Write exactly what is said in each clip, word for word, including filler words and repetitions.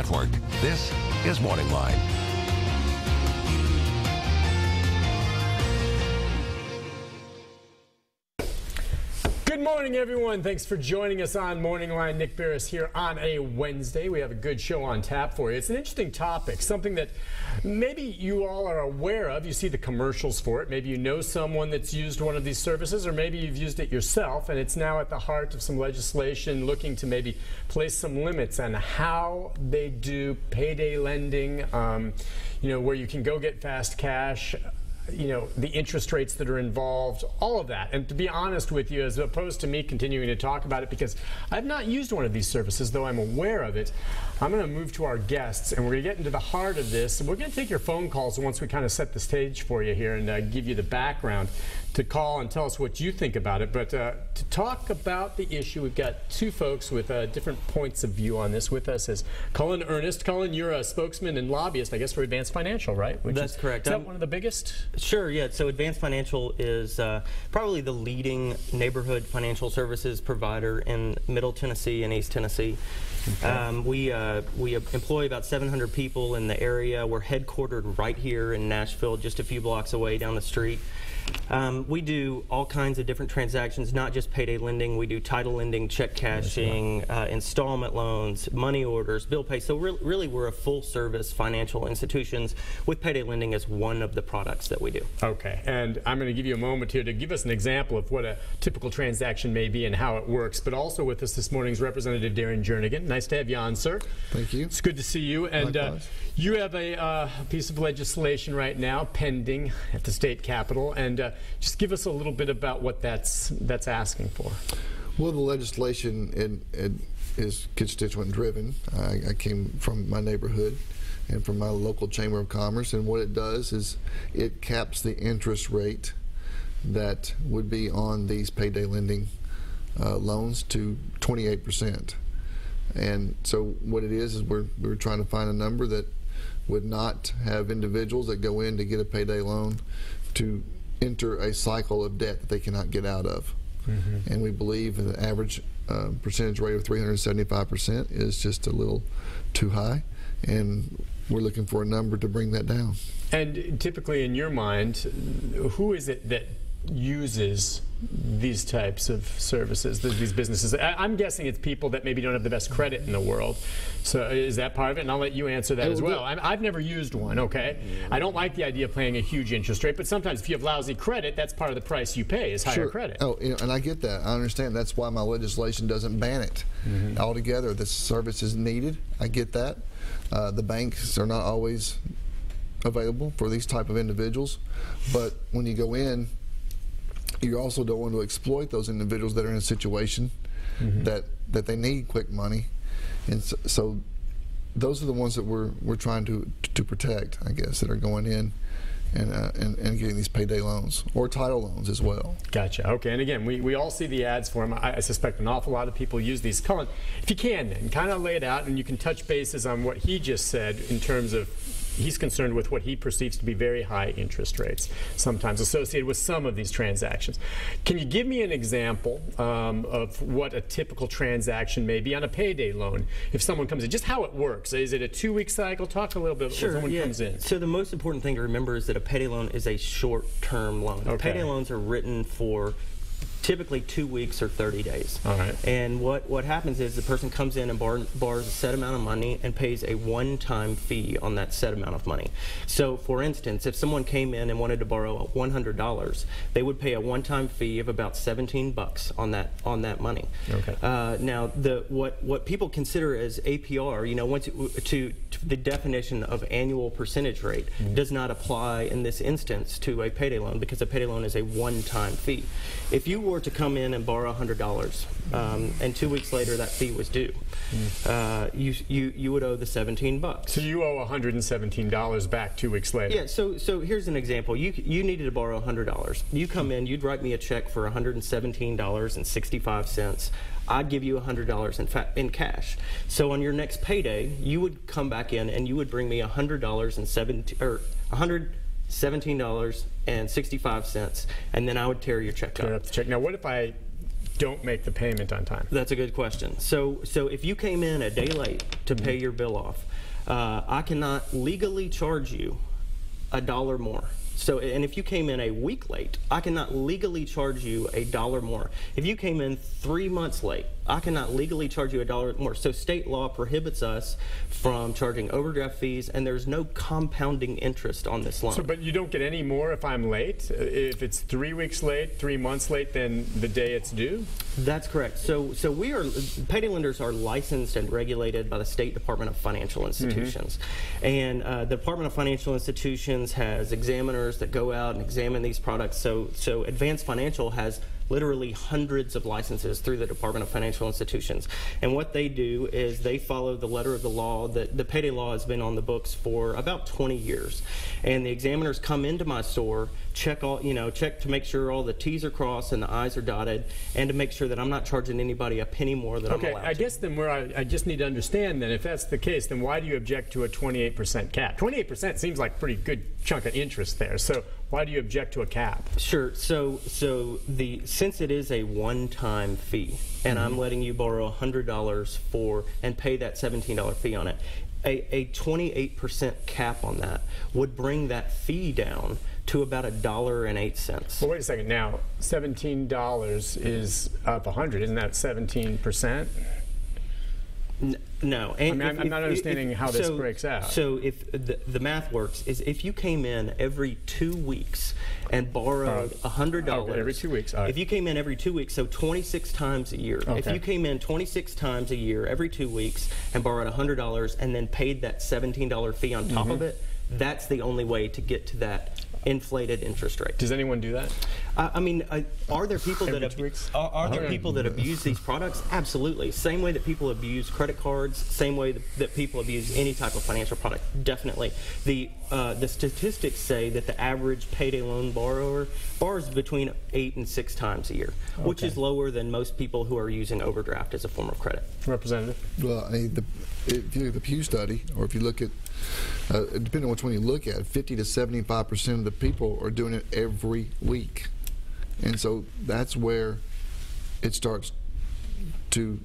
Network. This is MorningLine. Good morning, everyone. Thanks for joining us on Morning Line. Nick Beres here on a Wednesday. We have a good show on tap for you. It's an interesting topic, something that maybe you all are aware of. You see the commercials for it. Maybe you know someone that's used one of these services, or maybe you've used it yourself, and it's now at the heart of some legislation looking to maybe place some limits on how they do payday lending, um, you know, where you can go get fast cash, you know, the interest rates that are involved, all of that. And to be honest with you, as opposed to me continuing to talk about it, because I've not used one of these services, though I'm aware of it, I'm going to move to our guests, and we're going to get into the heart of this. And we're going to take your phone calls once we kind of set the stage for you here and uh, give you the background to call and tell us what you think about it. But uh, to talk about the issue, we've got two folks with uh, different points of view on this. With us is Colin Ernest. Colin, you're a spokesman and lobbyist, I guess, for Advance Financial, right? Which That's is, correct. Is that um, one of the biggest? Sure, yeah. So Advance Financial is uh, probably the leading neighborhood financial services provider in Middle Tennessee and East Tennessee. Okay. Um, we uh, we employ about seven hundred people in the area. We're headquartered right here in Nashville, just a few blocks away down the street. Um, we do all kinds of different transactions, not just payday lending. We do title lending, check cashing, uh, installment loans, money orders, bill pay. So re really we're a full service financial institutions with payday lending as one of the products that we do. Okay, and I'm going to give you a moment here to give us an example of what a typical transaction may be and how it works. But also with us this morning is Representative Darren Jernigan. Nice to have you on, sir. Thank you. It's good to see you. And uh, you have a uh, piece of legislation right now pending at the state capitol. And Uh, just give us a little bit about what that's that's asking for. Well, the legislation it, it is constituent driven. I, I came from my neighborhood and from my local chamber of commerce, and what it does is it caps the interest rate that would be on these payday lending uh, loans to twenty-eight percent. And so what it is is we're, we're trying to find a number that would not have individuals that go in to get a payday loan to enter a cycle of debt that they cannot get out of. Mm-hmm. And we believe that the average uh, percentage rate of three hundred seventy-five percent is just a little too high, and we're looking for a number to bring that down. And typically in your mind, who is it that uses these types of services, these businesses? I, I'm guessing it's people that maybe don't have the best credit in the world. So is that part of it? And I'll let you answer that as well. I'm, I've never used one, okay? I don't like the idea of paying a huge interest rate, but sometimes if you have lousy credit, that's part of the price you pay is higher sure. credit. Oh, you know, and I get that. I understand. That's why my legislation doesn't ban it mm-hmm. altogether. The service is needed. I get that. Uh, the banks are not always available for these type of individuals, but when you go in, you also don't want to exploit those individuals that are in a situation mm-hmm. that that they need quick money, and so, so those are the ones that we're we're trying to to protect, I guess, that are going in and uh, and, and getting these payday loans or title loans as well. Gotcha. Okay. And again, we we all see the ads for them. I, I suspect an awful lot of people use these. Colin, if you can, then kind of lay it out, and you can touch bases on what he just said in terms of. He's concerned with what he perceives to be very high interest rates, sometimes associated with some of these transactions. Can you give me an example um, of what a typical transaction may be on a payday loan? If someone comes in, just how it works. Is it a two-week cycle? Talk a little bit sure, when someone yeah. comes in. So the most important thing to remember is that a payday loan is a short-term loan. Okay. Payday loans are written for typically two weeks or thirty days. All right. And what, what happens is the person comes in and bar, bars a set amount of money and pays a one-time fee on that set amount of money. So, for instance, if someone came in and wanted to borrow one hundred dollars, they would pay a one-time fee of about seventeen bucks on that on that money. Okay. Uh, now, the what what people consider as A P R, you know, once it, to, to the definition of annual percentage rate mm-hmm. does not apply in this instance to a payday loan, because a payday loan is a one-time fee. If you were to come in and borrow one hundred dollars, um, and two weeks later that fee was due, mm. uh, you you you would owe the seventeen bucks. So you owe one hundred seventeen dollars back two weeks later. Yeah. So so here's an example. You you needed to borrow one hundred dollars. You come in, you'd write me a check for one hundred seventeen dollars and sixty-five cents. I'd give you one hundred dollars in, fa in cash. So on your next payday, you would come back in and you would bring me one hundred dollars and seventeen or one hundred seventeen dollars and sixty-five cents, and then I would tear your check tear up. up the check. Now, what if I don't make the payment on time? That's a good question. So, so if you came in a day late to pay your bill off, uh, I cannot legally charge you a dollar more. So, and if you came in a week late, I cannot legally charge you a dollar more. If you came in three months late, I cannot legally charge you a dollar more. So state law prohibits us from charging overdraft fees, and there's no compounding interest on this loan. So, but you don't get any more if I'm late? If it's three weeks late, three months late, then the day it's due? That's correct. So, so we are, payday lenders are licensed and regulated by the State Department of Financial Institutions. Mm-hmm. And uh, the Department of Financial Institutions has examiners that go out and examine these products. So, so Advance Financial has literally hundreds of licenses through the Department of Financial Institutions. And what they do is they follow the letter of the law. That the payday law has been on the books for about twenty years. And the examiners come into my store, check all, you know, check to make sure all the T's are crossed and the I's are dotted, and to make sure that I'm not charging anybody a penny more than okay, I'm allowed. Okay, I guess then where I, I just need to understand then, if that's the case, then why do you object to a twenty-eight percent cap? twenty-eight percent seems like a pretty good chunk of interest there. So why do you object to a cap? Sure. So, so the since it is a one-time fee, and mm-hmm. I'm letting you borrow one hundred dollars for and pay that seventeen dollar fee on it, a, a twenty-eight percent cap on that would bring that fee down to about a dollar and eight cents. Well, wait a second. Now, seventeen dollars is up one hundred. Isn't that seventeen percent? N no. And I mean, if, I'm not if, understanding if, how this so, breaks out. So if the, the math works is if you came in every two weeks and borrowed uh, one hundred dollars. Okay, every two weeks. Right. If you came in every two weeks, so twenty-six times a year. Okay. If you came in twenty-six times a year, every two weeks, and borrowed one hundred dollars and then paid that seventeen dollar fee on top mm-hmm. of it, that's the only way to get to that inflated interest rate. Does anyone do that? Uh, I mean, uh, are there people that abuse, are, are there people that abuse these products? Absolutely. Same way that people abuse credit cards. Same way that, that people abuse any type of financial product. Definitely. The uh, the statistics say that the average payday loan borrower borrows between eight and six times a year, okay. which is lower than most people who are using overdraft as a form of credit. Representative. Well, I mean, the, if you look at the Pew study, or if you look at, uh, depending on which one you look at, fifty to seventy-five percent of the people are doing it every week. And so that's where it starts to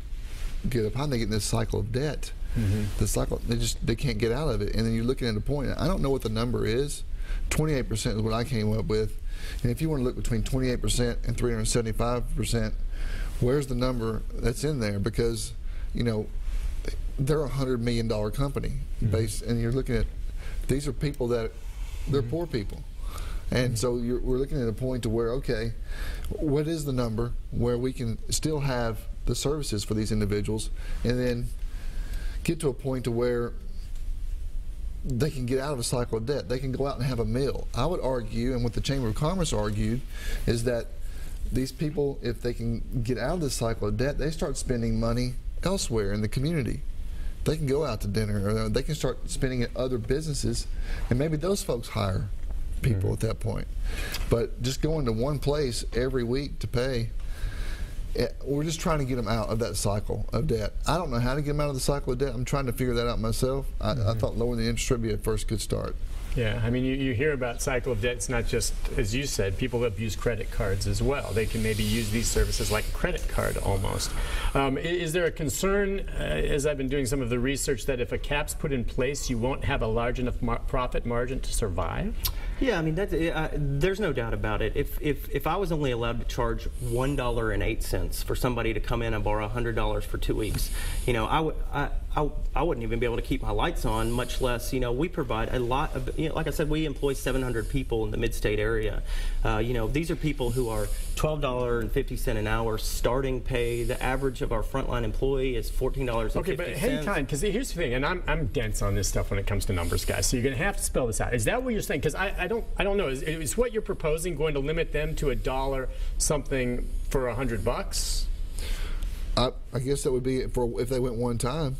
get upon. They get in this cycle of debt. Mm-hmm. The cycle, they just they can't get out of it. And then you're looking at a point. I don't know what the number is. twenty-eight percent is what I came up with. And if you want to look between twenty-eight percent and three hundred seventy-five percent, where's the number that's in there? Because, you know, they're a one hundred million dollar company. Mm-hmm. based, and you're looking at, these are people that, they're mm-hmm. poor people. And so you're, we're looking at a point to where, okay, what is the number where we can still have the services for these individuals and then get to a point to where they can get out of a cycle of debt. They can go out and have a meal. I would argue, and what the Chamber of Commerce argued, is that these people, if they can get out of this cycle of debt, they start spending money elsewhere in the community. They can go out to dinner, or they can start spending at other businesses, and maybe those folks hire people at that point. But just going to one place every week to pay, it, we're just trying to get them out of that cycle of debt. I don't know how to get them out of the cycle of debt. I'm trying to figure that out myself. I, mm-hmm. I thought lowering the interest rate would be a first good start. Yeah, I mean, you, you hear about cycle of debt. It's not just, as you said, people abuse credit cards as well. They can maybe use these services like a credit card almost. Um, is, is there a concern, uh, as I've been doing some of the research, that if a cap's put in place, you won't have a large enough mar profit margin to survive? Yeah, I mean, that's, uh, there's no doubt about it. If, if, if I was only allowed to charge one dollar and eight cents for somebody to come in and borrow one hundred dollars for two weeks, you know, I, would, I, I, I wouldn't even be able to keep my lights on, much less, you know, we provide a lot of, you know, like I said, we employ seven hundred people in the mid-state area. Uh, you know, these are people who are twelve dollars and fifty cents an hour starting pay. The average of our frontline employee is fourteen dollars and fifty cents. Okay, but hang time, because here's the thing, and I'm, I'm dense on this stuff when it comes to numbers, guys, so you're going to have to spell this out. Is that what you're saying? Because I I don't, I don't know. Is, is what you're proposing going to limit them to a dollar something for a hundred bucks? I, I guess that would be for if they went one time.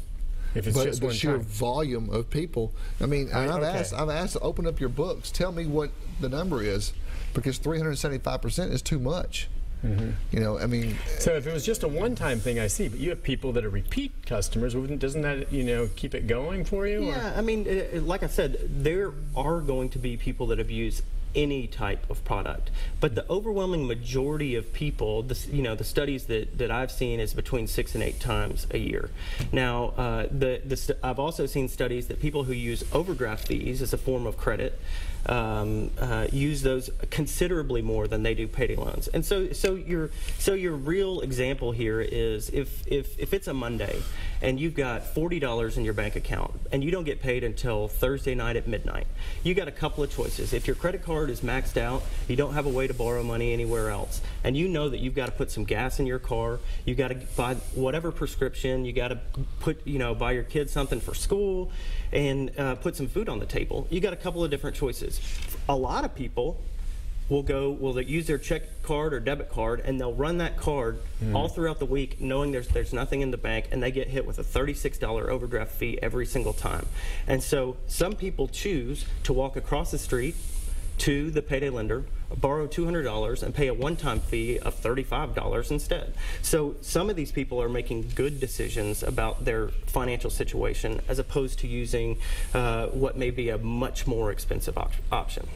If it's but just the one sheer time. volume of people. I mean, I, and I've okay. asked. I've asked to open up your books. Tell me what the number is, because three hundred seventy-five percent is too much. Mm-hmm. You know, I mean. So if it was just a one-time thing, I see. But you have people that are repeat customers. Doesn't that, you know, keep it going for you? Yeah, or? I mean, it, like I said, there are going to be people that abuse any type of product. But the overwhelming majority of people, this, you know, the studies that, that I've seen is between six and eight times a year. Now, uh, the, the I've also seen studies that people who use overdraft fees as a form of credit um, uh, use those considerably more than they do payday loans. And so, so your so your real example here is if if if it's a Monday and you've got forty dollars in your bank account and you don't get paid until Thursday night at midnight, you got a couple of choices. If your credit card is maxed out, you don't have a way to borrow money anywhere else, and you know that you've got to put some gas in your car, you got to buy whatever prescription, you got to put, you know, buy your kids something for school, and uh, put some food on the table. You got a couple of different choices. A lot of people will go, will use their check card or debit card, and they'll run that card mm. all throughout the week, knowing there's there's nothing in the bank, and they get hit with a thirty-six dollar overdraft fee every single time. And so some people choose to walk across the street to the payday lender, borrow two hundred dollars, and pay a one-time fee of thirty-five dollars instead. So some of these people are making good decisions about their financial situation as opposed to using uh, what may be a much more expensive op option.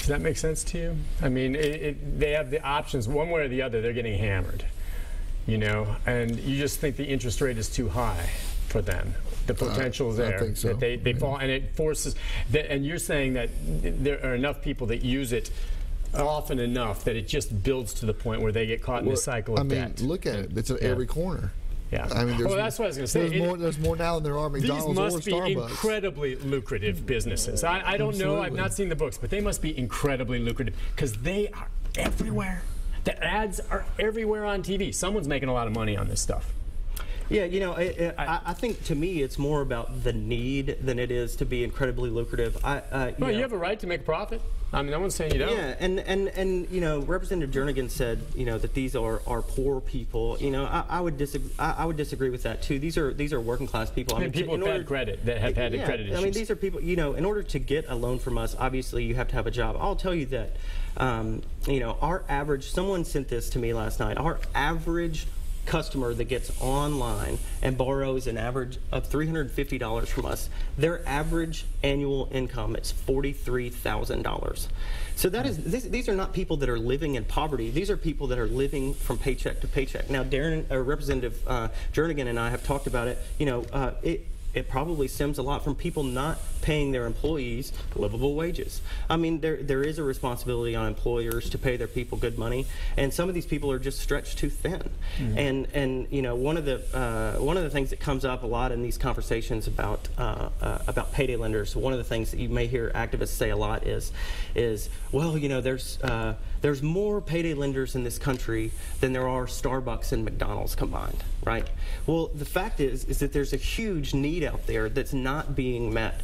Does that make sense to you? I mean, it, it, they have the options. One way or the other, they're getting hammered, you know, and you just think the interest rate is too high for them. The potential is there. I think so. That they, they yeah. fall, and it forces, that, and you're saying that there are enough people that use it often enough that it just builds to the point where they get caught well, in a cycle of I mean, debt. Look at it. It's at yeah. every corner. Yeah. I mean, well, that's what I was going to say. There's, it, more, there's more now than there are McDonald's or Starbucks. These must be incredibly lucrative businesses. I, I don't Absolutely. know. I've not seen the books, but they must be incredibly lucrative because they are everywhere. The ads are everywhere on T V. Someone's making a lot of money on this stuff. Yeah, you know, I, I, I think to me it's more about the need than it is to be incredibly lucrative. I, uh, you well, know, you have a right to make a profit. I mean, no one's saying you don't. Yeah, and, and, and you know, Representative Jernigan said, you know, that these are, are poor people. You know, I, I would disagree. I, I would disagree with that too. These are these are working class people. I mean, people with bad credit that have had yeah, credit issues. I mean, these are people. You know, in order to get a loan from us, obviously you have to have a job. I'll tell you that. Um, you know, our average. Someone sent this to me last night. Our average customer that gets online and borrows an average of three hundred fifty dollars from us, their average annual income is forty-three thousand dollars. So that is, this, these are not people that are living in poverty. These are people that are living from paycheck to paycheck. Now, Darren, uh, Representative uh, Jernigan and I have talked about it. You know, uh, it, it probably stems a lot from people not paying their employees livable wages. I mean, there there is a responsibility on employers to pay their people good money, and some of these people are just stretched too thin. Mm-hmm. And and you know, one of the uh, one of the things that comes up a lot in these conversations about uh, uh, about payday lenders, one of the things that you may hear activists say a lot is is well, you know, there's uh, there's more payday lenders in this country than there are Starbucks and McDonald's combined, right? Well, the fact is is that there's a huge need out there that's not being met.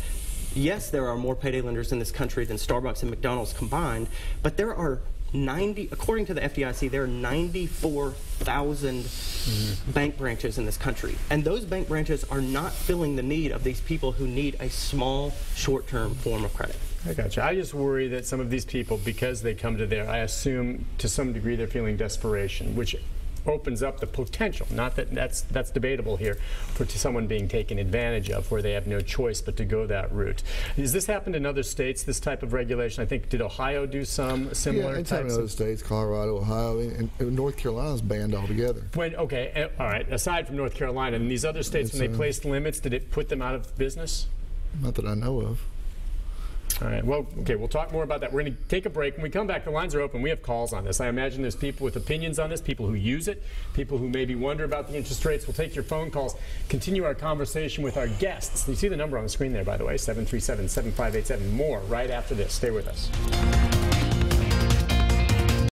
Yes, there are more payday lenders in this country than Starbucks and McDonald's combined, but there are ninety, according to the F D I C, there are ninety-four thousand mm-hmm. bank branches in this country, and those bank branches are not filling the need of these people who need a small, short-term form of credit. I got you. I just worry that some of these people, because they come to there, I assume to some degree they're feeling desperation, which opens up the potential, not that that's that's debatable here, for to someone being taken advantage of where they have no choice but to go that route. Has this happened in other states, this type of regulation? I think, did Ohio do some similar yeah, types? Yeah, in other states, Colorado, Ohio, and, and North Carolina's banned altogether. When, okay, all right, aside from North Carolina, and these other states, it's when they uh, placed limits, did it put them out of business? Not that I know of. All right. Well, okay, we'll talk more about that. We're going to take a break. When we come back, the lines are open. We have calls on this. I imagine there's people with opinions on this, people who use it, people who maybe wonder about the interest rates. We'll take your phone calls, continue our conversation with our guests. You see the number on the screen there, by the way, seven three seven, seven five eight seven. More right after this. Stay with us.